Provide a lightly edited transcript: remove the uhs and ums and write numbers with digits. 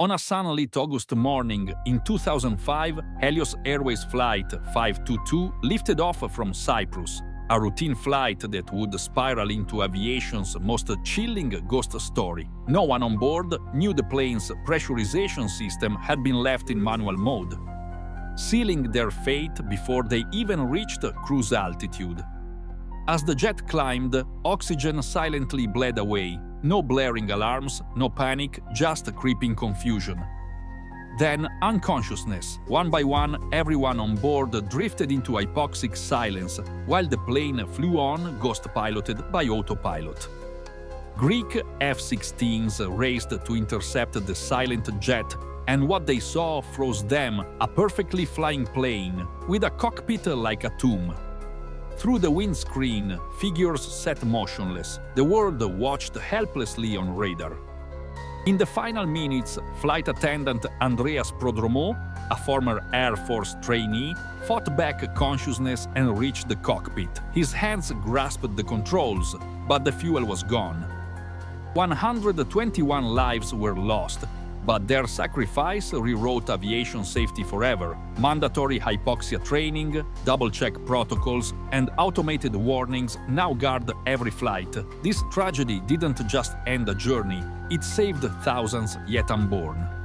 On a sunlit August morning in 2005, Helios Airways Flight 522 lifted off from Cyprus, a routine flight that would spiral into aviation's most chilling ghost story. No one on board knew the plane's pressurization system had been left in manual mode, sealing their fate before they even reached cruise altitude. As the jet climbed, oxygen silently bled away. No blaring alarms, no panic, just creeping confusion. Then unconsciousness. One by one, everyone on board drifted into hypoxic silence, while the plane flew on, ghost-piloted by autopilot. Greek F-16s raced to intercept the silent jet, and what they saw froze them, a perfectly flying plane, with a cockpit like a tomb. Through the windscreen, figures sat motionless. The world watched helplessly on radar. In the final minutes, flight attendant Andreas Prodromou, a former Air Force trainee, fought back consciousness and reached the cockpit. His hands grasped the controls, but the fuel was gone. 121 lives were lost, but their sacrifice rewrote aviation safety forever. Mandatory hypoxia training, double-check protocols, and automated warnings now guard every flight. This tragedy didn't just end a journey, it saved thousands yet unborn.